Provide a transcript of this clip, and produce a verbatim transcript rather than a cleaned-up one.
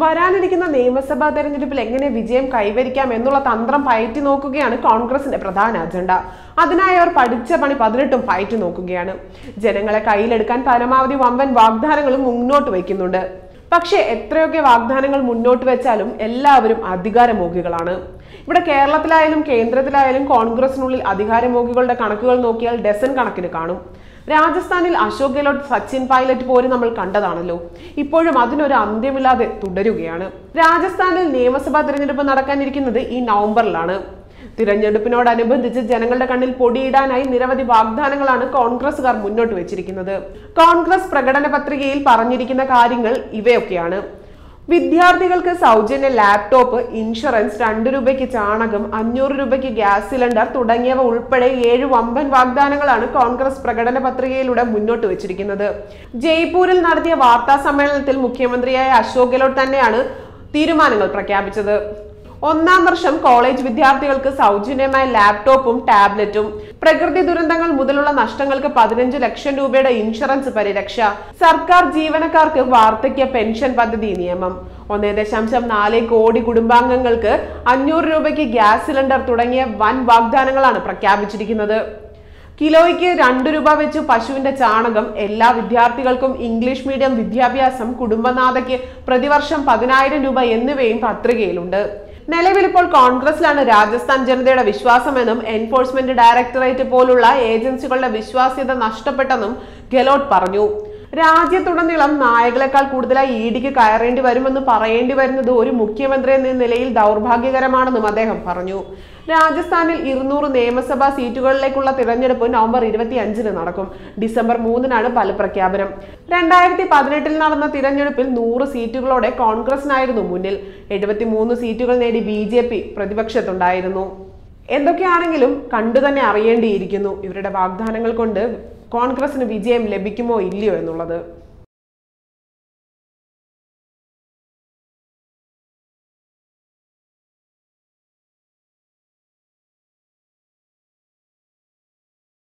വരാനിരിക്കുന്ന നിയമസഭാ തെരഞ്ഞെടുപ്പിൽ എങ്ങനെ വിജയം കൈവരിക്കാം എന്നുള്ള തന്ത്രം പയറ്റി നോക്കുകയാണ് കോൺഗ്രസിന്റെ പ്രധാന അജണ്ട. അതിനായി അവർ പഠിച്ച പണി പതിനെട്ടും പയറ്റി നോക്കുകയാണ്. ജനങ്ങളെ കയ്യിലെടുക്കാൻ പരമാവധി വമ്പൻ വാഗ്ദാനങ്ങളും മുന്നോട്ട് വയ്ക്കുന്നുണ്ട്. പക്ഷേ എത്രയൊക്കെ വാഗ്ദാനങ്ങൾ മുന്നോട്ട് വെച്ചാലും എല്ലാവരും അധികാരമോഹികളാണ്. ഇവിടെ കേരളത്തിലായാലും കേന്ദ്രത്തിലായാലും കോൺഗ്രസിനുള്ളിൽ അധികാരമോഹികളുടെ കണക്കുകൾ നോക്കിയാൽ ഡസൻ കണക്കിന് കാണും. രാജസ്ഥാനിൽ അശോക് ഗെഹ്ലോട്ട്, സച്ചിൻ പൈലറ്റ് പോലും നമ്മൾ കണ്ടതാണല്ലോ. ഇപ്പോഴും അതിനൊരു അന്ത്യമില്ലാതെ തുടരുകയാണ്. രാജസ്ഥാനിൽ നിയമസഭാ തിരഞ്ഞെടുപ്പ് നടക്കാനിരിക്കുന്നത് ഈ നവംബറിലാണ്. തിരഞ്ഞെടുപ്പിനോടനുബന്ധിച്ച് ജനങ്ങളുടെ കണ്ണിൽ പൊടിയിടാനായി നിരവധി വാഗ്ദാനങ്ങളാണ് കോൺഗ്രസുകാർ മുന്നോട്ട് വെച്ചിരിക്കുന്നത്. കോൺഗ്രസ് പ്രകടന പത്രികയിൽ പറഞ്ഞിരിക്കുന്ന കാര്യങ്ങൾ ഇവയൊക്കെയാണ്: വിദ്യാർത്ഥികൾക്ക് സൗജന്യ ലാപ്ടോപ്പ്, ഇൻഷുറൻസ്, രണ്ട് രൂപയ്ക്ക് ചാണകം, അഞ്ഞൂറ് രൂപയ്ക്ക് ഗ്യാസ് സിലിണ്ടർ തുടങ്ങിയവ ഉൾപ്പെടെ ഏഴ് വമ്പൻ വാഗ്ദാനങ്ങളാണ് കോൺഗ്രസ് പ്രകടന പത്രികയിലൂടെ മുന്നോട്ട് വെച്ചിരിക്കുന്നത്. ജയ്പൂരിൽ നടത്തിയ വാർത്താ സമ്മേളനത്തിൽ മുഖ്യമന്ത്രിയായ അശോക് ഗെഹ്ലോട്ട് തന്നെയാണ് തീരുമാനങ്ങൾ പ്രഖ്യാപിച്ചത്. ഒന്നാം വർഷം കോളേജ് വിദ്യാർത്ഥികൾക്ക് സൗജന്യമായ ലാപ്ടോപ്പും ടാബ്ലറ്റും, പ്രകൃതി ദുരന്തങ്ങൾ മുതലുള്ള നഷ്ടങ്ങൾക്ക് പതിനഞ്ച് ലക്ഷം രൂപയുടെ ഇൻഷുറൻസ് പരിരക്ഷ, സർക്കാർ ജീവനക്കാർക്ക് വാർദ്ധക്യ പെൻഷൻ പദ്ധതി നിയമം, ഒന്നേ ദശാംശം നാല് കോടി കുടുംബാംഗങ്ങൾക്ക് അഞ്ഞൂറ് രൂപയ്ക്ക് ഗ്യാസ് സിലിണ്ടർ തുടങ്ങിയ വൻ വാഗ്ദാനങ്ങളാണ് പ്രഖ്യാപിച്ചിരിക്കുന്നത്. കിലോയ്ക്ക് രണ്ട് രൂപ വെച്ച് പശുവിന്റെ ചാണകം, എല്ലാ വിദ്യാർത്ഥികൾക്കും ഇംഗ്ലീഷ് മീഡിയം വിദ്യാഭ്യാസം, കുടുംബനാഥയ്ക്ക് പ്രതിവർഷം പതിനായിരം രൂപ എന്നിവയും പത്രികയിലുണ്ട്. നിലവിൽ ഇപ്പോൾ കോൺഗ്രസിലാണ് രാജസ്ഥാൻ ജനതയുടെ വിശ്വാസമെന്നും എൻഫോഴ്സ്മെന്റ് ഡയറക്ടറേറ്റ് പോലുള്ള ഏജൻസികളുടെ വിശ്വാസ്യത നഷ്ടപ്പെട്ടെന്നും ഗെഹ്ലോട്ട് പറഞ്ഞു. രാജ്യത്തുടനീളം നായകളെക്കാൾ കൂടുതലായി ഇഡിക്ക് കയറേണ്ടി വരുമെന്ന് പറയേണ്ടി വരുന്നത് ഒരു മുഖ്യമന്ത്രി എന്ന നിലയിൽ ദൗർഭാഗ്യകരമാണെന്നും അദ്ദേഹം പറഞ്ഞു. രാജസ്ഥാനിൽ ഇരുന്നൂറ് നിയമസഭാ സീറ്റുകളിലേക്കുള്ള തിരഞ്ഞെടുപ്പ് നവംബർ ഇരുപത്തി അഞ്ചിന് നടക്കും. ഡിസംബർ മൂന്നിനാണ് ഫലപ്രഖ്യാപനം. രണ്ടായിരത്തി പതിനെട്ടിൽ നടന്ന തിരഞ്ഞെടുപ്പിൽ നൂറ് സീറ്റുകളോടെ കോൺഗ്രസിനായിരുന്നു മുന്നിൽ. എഴുപത്തി മൂന്ന് സീറ്റുകൾ നേടി ബി ജെ പി പ്രതിപക്ഷത്തുണ്ടായിരുന്നു. എന്തൊക്കെയാണെങ്കിലും കണ്ടുതന്നെ അറിയേണ്ടിയിരിക്കുന്നു ഇവരുടെ വാഗ്ദാനങ്ങൾ കൊണ്ട് കോൺഗ്രസിന് വിജയം ലഭിക്കുമോ ഇല്ലയോ എന്നുള്ളത്.